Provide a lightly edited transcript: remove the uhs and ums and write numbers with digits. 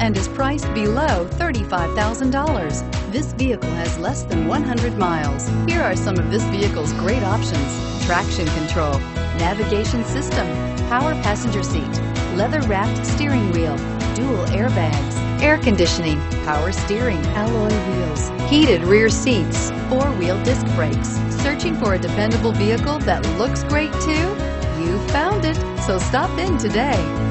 and is priced below $35,000. This vehicle has less than 100 miles. Here are some of this vehicle's great options: traction control, navigation system, power passenger seat, leather-wrapped steering wheel, dual airbags, air conditioning, power steering, alloy wheels, heated rear seats, four-wheel disc brakes. Searching for a dependable vehicle that looks great too? You found it, so stop in today.